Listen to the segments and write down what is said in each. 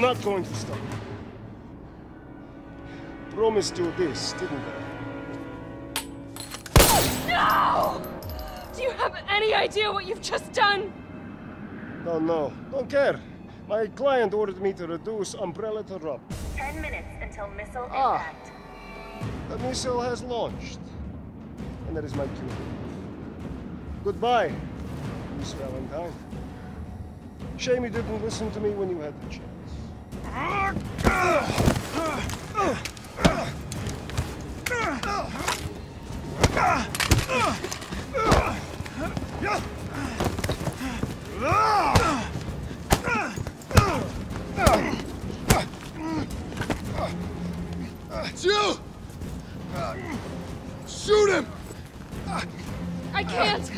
not going to stop. Promised you this, didn't I? No! Do you have any idea what you've just done? No. Don't care. My client ordered me to reduce Umbrella to rubble. 10 minutes until missile impact. The missile has launched. And that is my cue. Goodbye, Miss Valentine. Shame you didn't listen to me when you had the chance. Jill! Shoot him! I can't!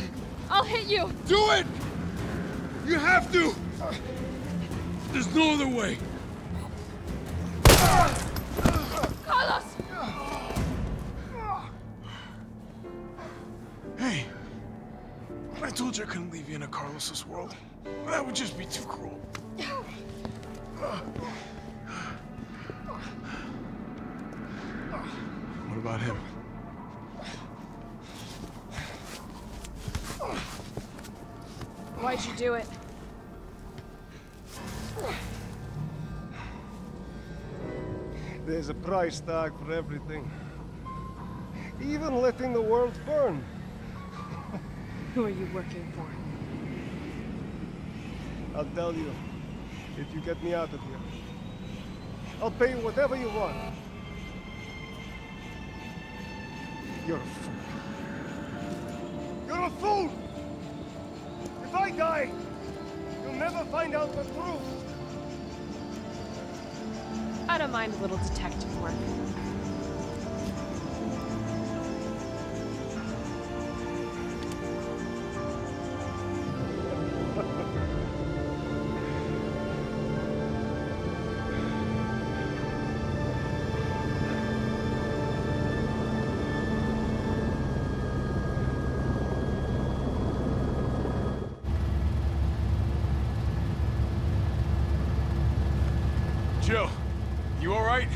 I'll hit you! Do it! You have to! There's no other way! Carlos! Hey! I told you I couldn't leave you in a Carlos's world. That would just be too cruel. What about him? Why'd you do it? There's a price tag for everything. Even letting the world burn. Who are you working for? I'll tell you, if you get me out of here. I'll pay you whatever you want. You're a fool. You're a fool! If I die, you'll never find out the truth. I don't mind a little detective work. Jill, you all right?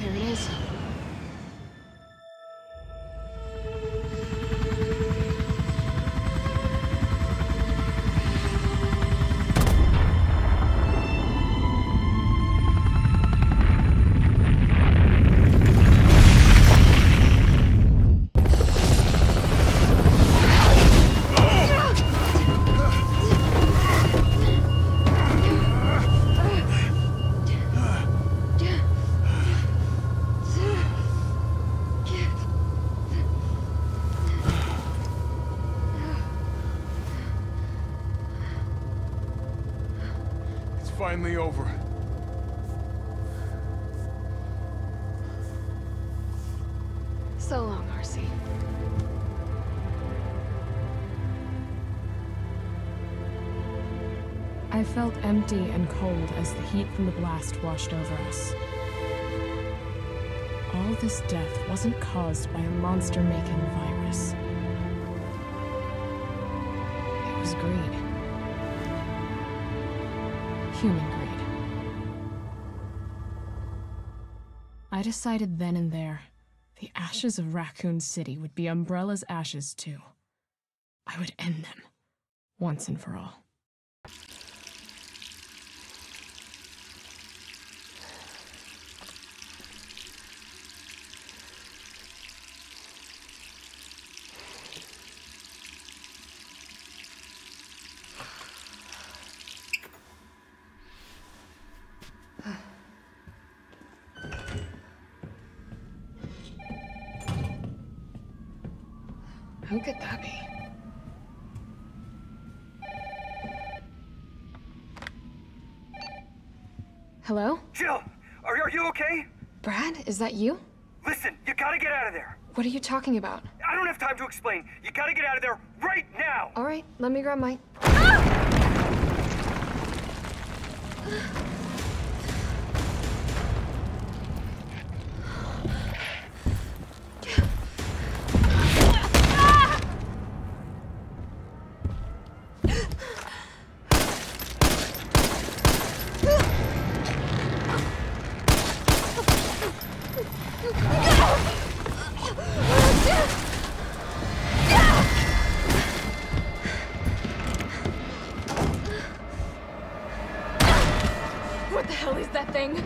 There it is. Finally over. So long, Marcy. I felt empty and cold as the heat from the blast washed over us. All this death wasn't caused by a monster-making virus. It was greed. Human greed. I decided then and there, the ashes of Raccoon City would be Umbrella's ashes too. I would end them, once and for all. Who could that be? Hello? Jill, are you okay? Brad, is that you? Listen, you gotta get out of there. What are you talking about? I don't have time to explain. You gotta get out of there right now. All right, let me grab my... Ah! the hell is that thing?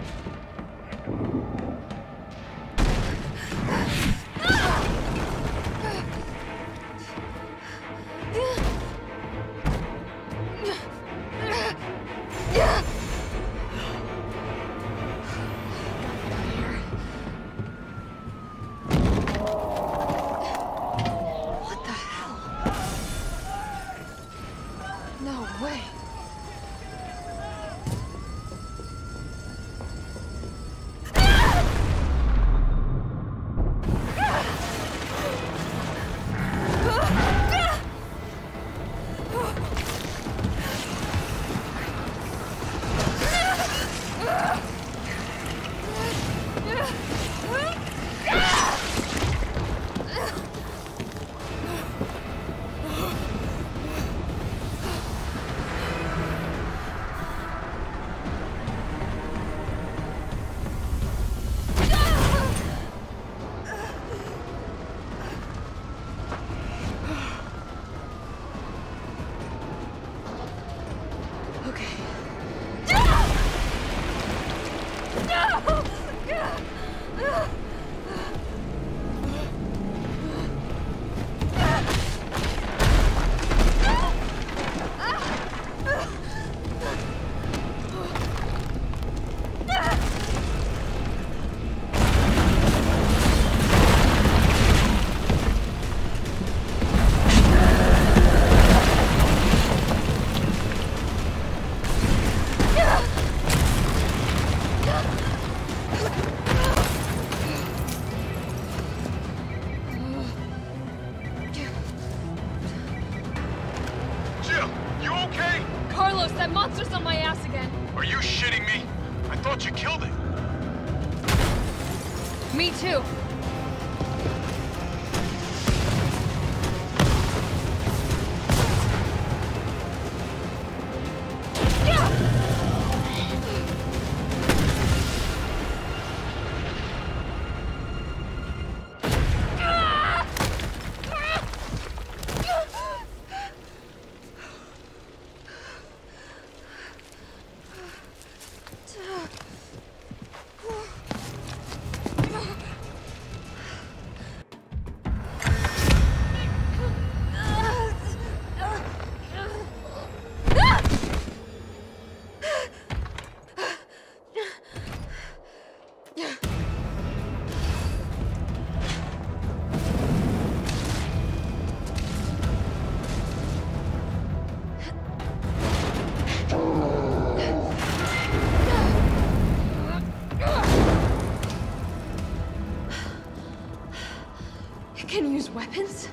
Weapons?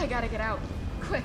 I gotta get out. Quick.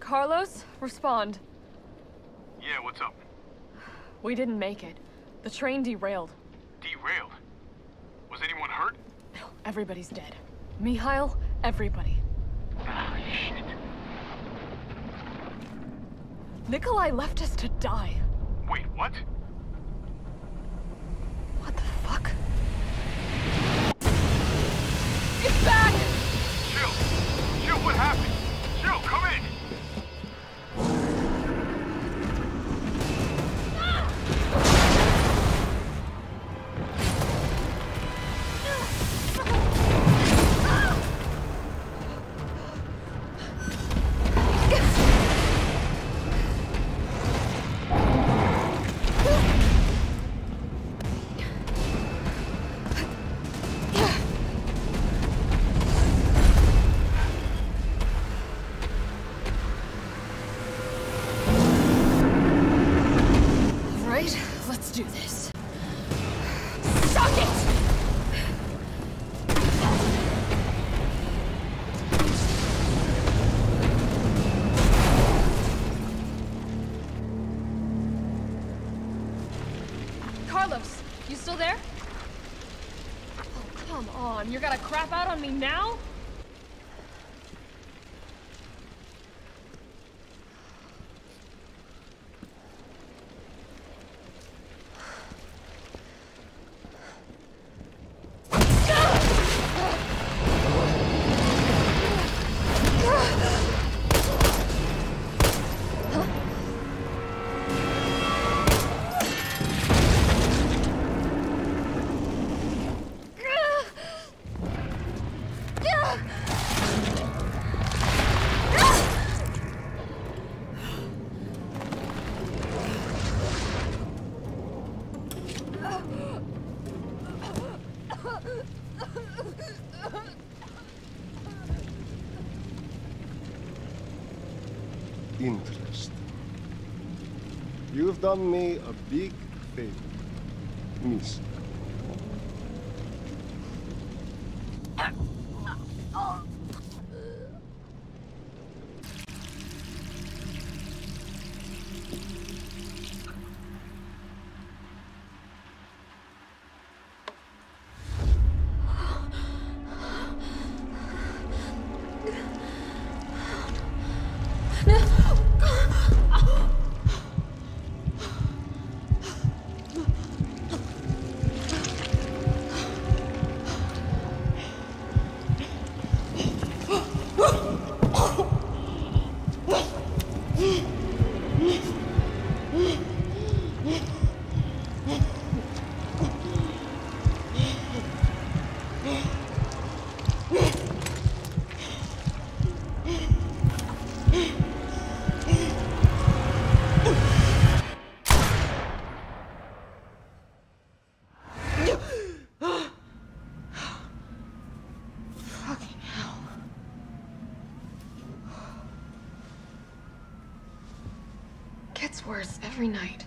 Carlos, respond. Yeah, what's up? We didn't make it. The train derailed. Derailed? Was anyone hurt? No, everybody's dead. Mihail, everybody. Ah, shit. Nikolai left us to die. Wait, what? What the fuck? Get back! Jill! Jill, what happened? Jill, come in! You're gonna crap out on me now? Interesting. You've done me a big favor, miss. Worse every night.